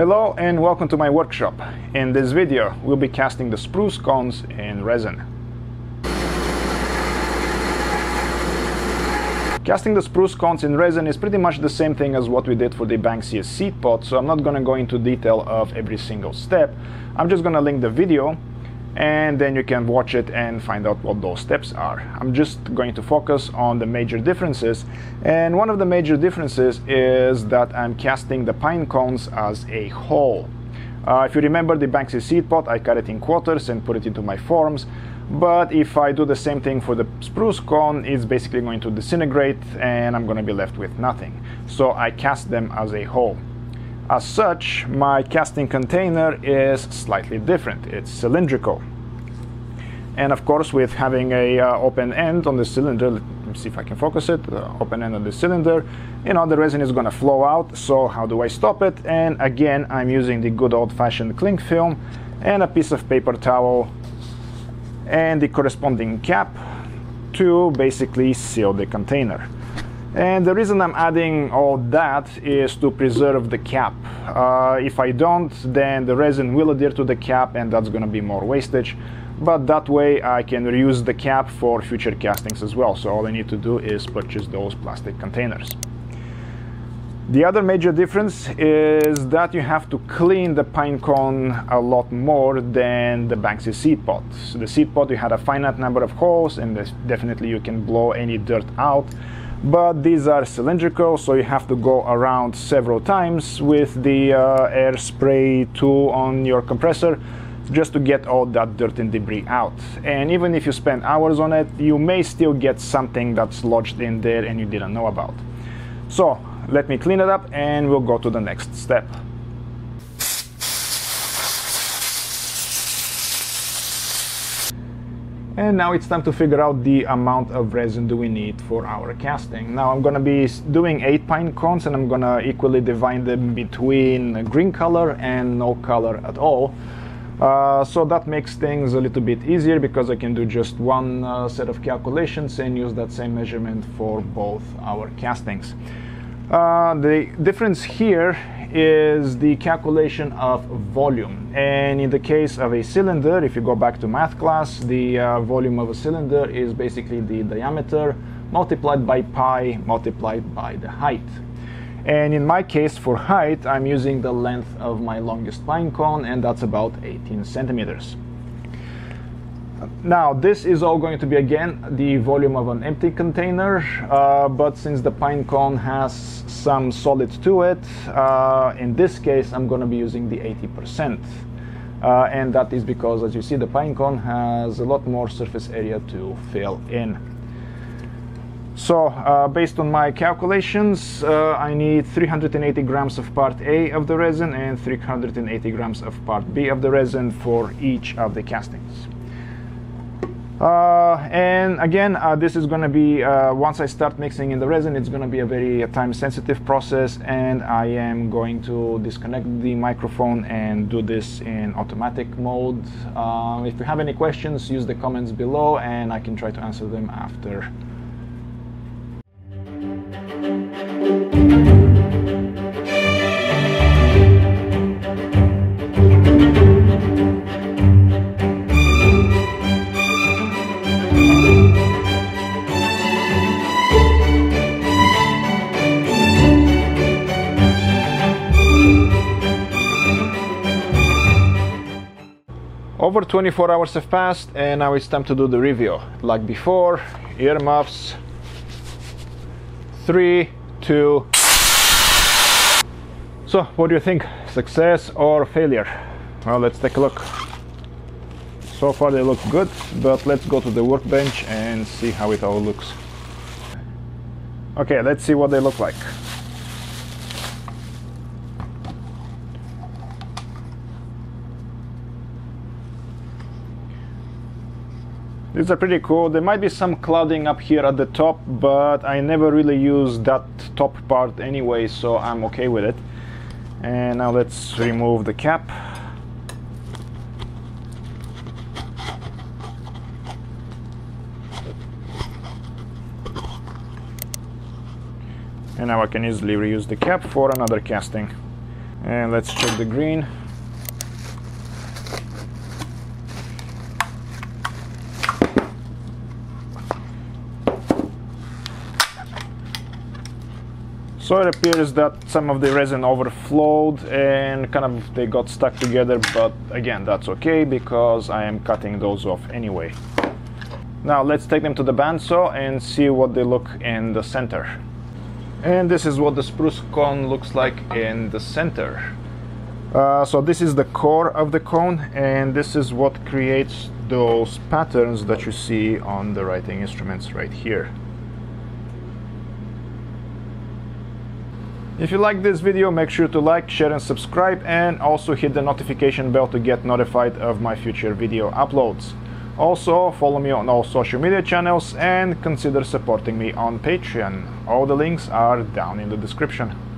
Hello and welcome to my workshop. In this video we'll be casting the spruce cones in resin. Casting the spruce cones in resin is pretty much the same thing as what we did for the Banksia seed pot, so I'm not gonna go into detail of every single step. I'm just gonna link the video and then you can watch it and find out what those steps are. I'm just going to focus on the major differences, and one of the major differences is that I'm casting the pine cones as a whole. If you remember the Banksia seed pot, I cut it in quarters and put it into my forms, but if I do the same thing for the spruce cone, it's basically going to disintegrate and I'm going to be left with nothing. So I cast them as a whole. As such, my casting container is slightly different. It's cylindrical. And of course, with having a open end on the cylinder, let me see if I can focus it, open end on the cylinder, you know, the resin is gonna flow out, so how do I stop it? And again, I'm using the good old-fashioned cling film and a piece of paper towel and the corresponding cap to basically seal the container. And the reason I'm adding all that is to preserve the cap. If I don't, then the resin will adhere to the cap and that's going to be more wastage, but that way I can reuse the cap for future castings as well. So all I need to do is purchase those plastic containers. The other major difference is that you have to clean the pine cone a lot more than the Banksia seed pot. So the seed pot, you had a finite number of holes and definitely you can blow any dirt out. But these are cylindrical, so you have to go around several times with the air spray tool on your compressor just to get all that dirt and debris out. And even if you spend hours on it, you may still get something that's lodged in there and you didn't know about. So let me clean it up and we'll go to the next step. And now it's time to figure out the amount of resin do we need for our casting. Now I'm gonna be doing 8 pine cones and I'm gonna equally divide them between green color and no color at all. So that makes things a little bit easier because I can do just one set of calculations and use that same measurement for both our castings. The difference here is the calculation of volume, and in the case of a cylinder, if you go back to math class, the volume of a cylinder is basically the diameter multiplied by pi multiplied by the height. And in my case for height, I'm using the length of my longest pine cone, and that's about 18 centimeters. Now this is all going to be again the volume of an empty container, but since the pine cone has some solid to it, in this case I'm going to be using the 80%, and that is because, as you see, the pine cone has a lot more surface area to fill in. So based on my calculations, I need 380 grams of part A of the resin and 380 grams of part B of the resin for each of the castings. And again, this is going to be, once I start mixing in the resin, it's going to be a very time-sensitive process, and I am going to disconnect the microphone and do this in automatic mode. If you have any questions, use the comments below and I can try to answer them after. Over 24 hours have passed and now it's time to do the review. Like before, earmuffs. 3, 2. So, what do you think? Success or failure? Well, let's take a look. So far they look good, but let's go to the workbench and see how it all looks. Okay, let's see what they look like. These are pretty cool. There might be some clouding up here at the top, but I never really use that top part anyway, so I'm okay with it. And now let's remove the cap. And now I can easily reuse the cap for another casting. And let's check the green. So it appears that some of the resin overflowed and kind of they got stuck together, but again, that's okay because I am cutting those off anyway. Now let's take them to the bandsaw and see what they look in the center. And this is what the spruce cone looks like in the center. So this is the core of the cone, and this is what creates those patterns that you see on the writing instruments right here. If you like this video, make sure to like, share and subscribe, and also hit the notification bell to get notified of my future video uploads. Also, follow me on all social media channels and consider supporting me on Patreon. All the links are down in the description.